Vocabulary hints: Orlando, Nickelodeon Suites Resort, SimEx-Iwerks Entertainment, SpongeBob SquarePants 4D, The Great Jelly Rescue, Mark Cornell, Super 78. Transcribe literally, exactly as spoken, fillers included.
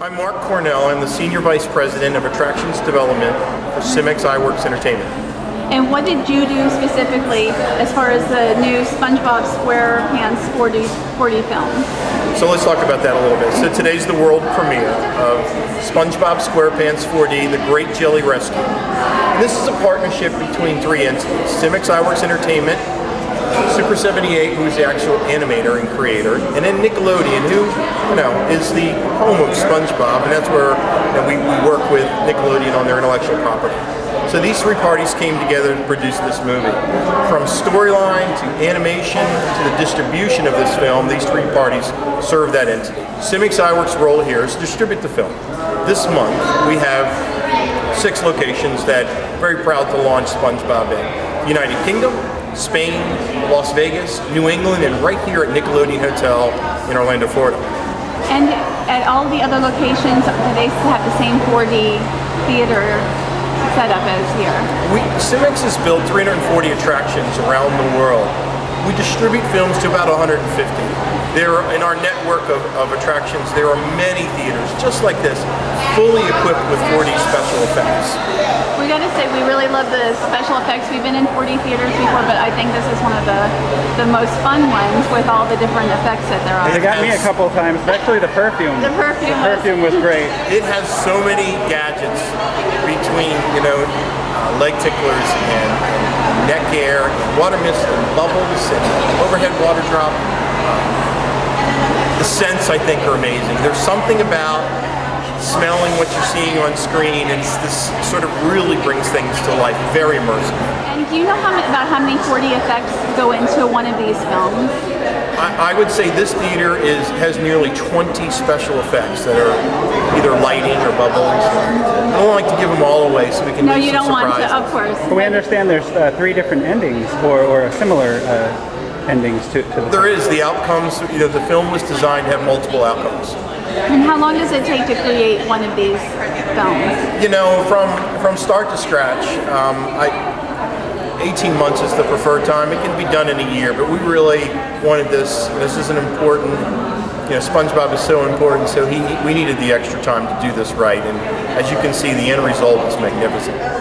I'm Mark Cornell. I'm the Senior Vice President of Attractions Development for SimEx-Iwerks Entertainment. And what did you do specifically as far as the new SpongeBob SquarePants four D film? So let's talk about that a little bit. So today's the world premiere of SpongeBob SquarePants four D, The Great Jelly Rescue. And this is a partnership between three entities, SimEx-Iwerks Entertainment, Super seventy-eight, who's the actual animator and creator, and then Nickelodeon, who, you know, is the home of SpongeBob, and that's where, you know, we, we work with Nickelodeon on their intellectual property. So these three parties came together to produce this movie. From storyline to animation to the distribution of this film, these three parties serve that entity. SimEx-Iwerks' role here is to distribute the film. This month, we have six locations that are very proud to launch SpongeBob in. United Kingdom, Spain, Las Vegas, New England, and right here at Nickelodeon Hotel in Orlando, Florida. And at all the other locations, do they have the same four D theater setup as here? We, SimEx has built three hundred forty attractions around the world. We distribute films to about one hundred fifty. There, in our network of, of attractions, there are many theaters just like this, fully equipped with four D special effects. We gotta say, we really love the special effects. We've been in four D theaters before, but I think this is one of the, the most fun ones with all the different effects that there are. They got me a couple of times, especially the perfume. The perfume, the perfume was, was great. It has so many gadgets between, you know, uh, leg ticklers and, and neck air, and water mist and bubbles and overhead water drop. The scents, I think, are amazing. There's something about smelling what you're seeing on screen, and this sort of really brings things to life, very immersive. And do you know how many, about how many four D effects go into one of these films? I, I would say this theater is has nearly twenty special effects that are either lighting or bubbles. I don't like to give them all away, so we can no, make you some don't surprises. Want to, of course. But we understand there's uh, three different endings, or, or a similar uh, endings to, to the There film. Is the outcomes, you know, the film was designed to have multiple outcomes. And how long does it take to create one of these films? You know, from from start to scratch, um, I, eighteen months is the preferred time. It can be done in a year, but we really wanted this, this is an important, you know, SpongeBob is so important, so he, we needed the extra time to do this right, and as you can see, the end result is magnificent.